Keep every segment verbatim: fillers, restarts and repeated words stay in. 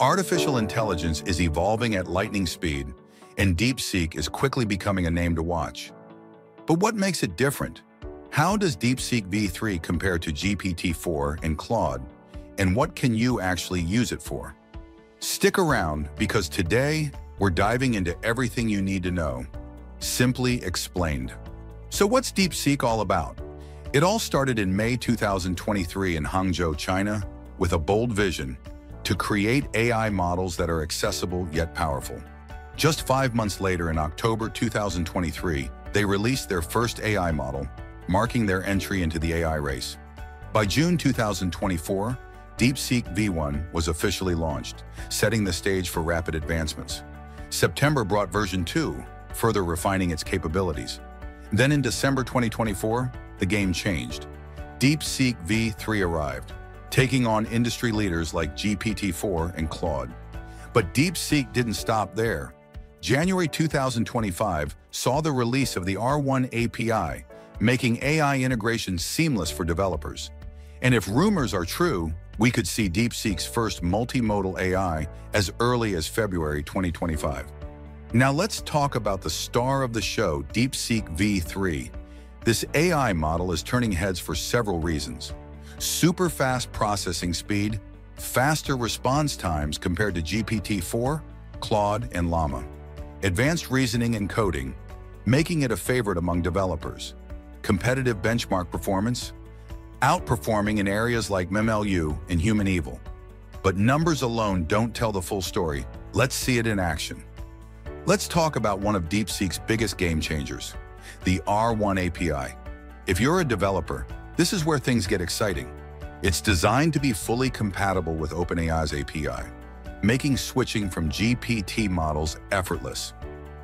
Artificial intelligence is evolving at lightning speed, and DeepSeek is quickly becoming a name to watch. But what makes it different? How does DeepSeek V three compare to G P T four and Claude, and what can you actually use it for? Stick around, because today, we're diving into everything you need to know. Simply explained. So what's DeepSeek all about? It all started in May two thousand twenty-three in Hangzhou, China, with a bold vision to create A I models that are accessible yet powerful. Just five months later, in October two thousand twenty-three, they released their first A I model, marking their entry into the A I race. By June two thousand twenty-four, DeepSeek V one was officially launched, setting the stage for rapid advancements. September brought version two, further refining its capabilities. Then in December twenty twenty-four, the game changed. DeepSeek V three arrived, taking on industry leaders like G P T four and Claude. But DeepSeek didn't stop there. January two thousand twenty-five saw the release of the R one A P I, making A I integration seamless for developers. And if rumors are true, we could see DeepSeek's first multimodal A I as early as February twenty twenty-five. Now let's talk about the star of the show, DeepSeek V three. This A I model is turning heads for several reasons. Super fast processing speed, faster response times compared to G P T four, Claude, and Llama. Advanced reasoning and coding, making it a favorite among developers. Competitive benchmark performance, outperforming in areas like M M L U and HumanEval. But numbers alone don't tell the full story. Let's see it in action. Let's talk about one of DeepSeek's biggest game changers, the R one A P I. If you're a developer, this is where things get exciting. It's designed to be fully compatible with OpenAI's A P I, making switching from G P T models effortless.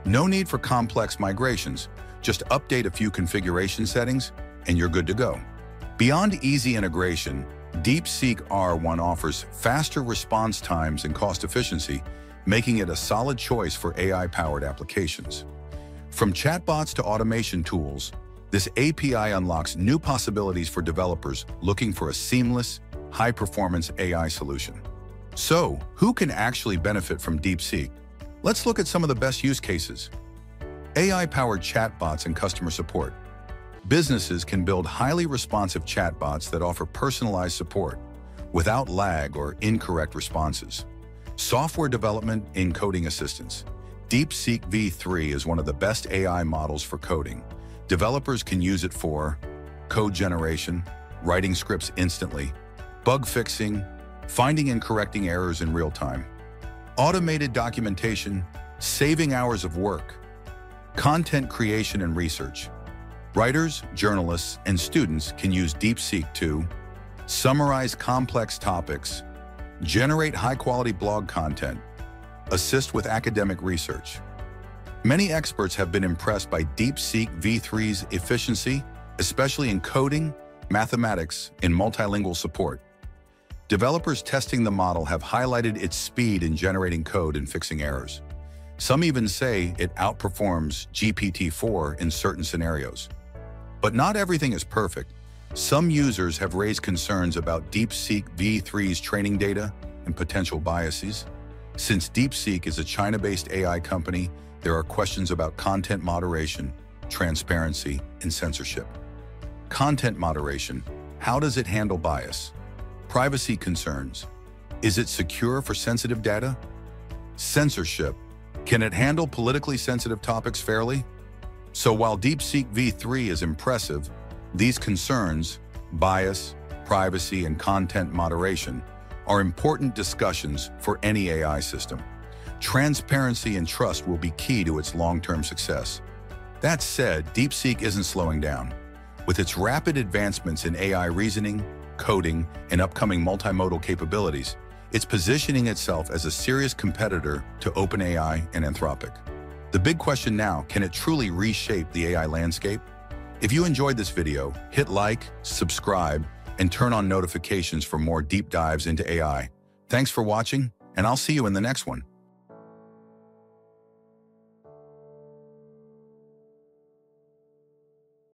No need for complex migrations, just update a few configuration settings and you're good to go. Beyond easy integration, DeepSeek R one offers faster response times and cost efficiency, making it a solid choice for A I-powered applications. From chatbots to automation tools, this A P I unlocks new possibilities for developers looking for a seamless, high-performance A I solution. So, who can actually benefit from DeepSeek? Let's look at some of the best use cases. A I-powered chatbots and customer support. Businesses can build highly responsive chatbots that offer personalized support without lag or incorrect responses. Software development in coding assistance. DeepSeek V three is one of the best A I models for coding. Developers can use it for code generation, writing scripts instantly, bug fixing, finding and correcting errors in real time, automated documentation, saving hours of work, content creation and research. Writers, journalists, and students can use DeepSeek to summarize complex topics, generate high-quality blog content, assist with academic research. Many experts have been impressed by DeepSeek V three's efficiency, especially in coding, mathematics, and multilingual support. Developers testing the model have highlighted its speed in generating code and fixing errors. Some even say it outperforms G P T four in certain scenarios. But not everything is perfect. Some users have raised concerns about DeepSeek V three's training data and potential biases. Since DeepSeek is a China-based A I company, there are questions about content moderation, transparency, and censorship. Content moderation. How does it handle bias? Privacy concerns. Is it secure for sensitive data? Censorship. Can it handle politically sensitive topics fairly? So while DeepSeek V three is impressive, these concerns, bias, privacy, and content moderation, are important discussions for any A I system. Transparency and trust will be key to its long-term success. That said, DeepSeek isn't slowing down. With its rapid advancements in A I reasoning, coding, and upcoming multimodal capabilities, it's positioning itself as a serious competitor to OpenAI and Anthropic. The big question now, can it truly reshape the A I landscape? If you enjoyed this video, hit like, subscribe, and turn on notifications for more deep dives into A I. Thanks for watching, and I'll see you in the next one.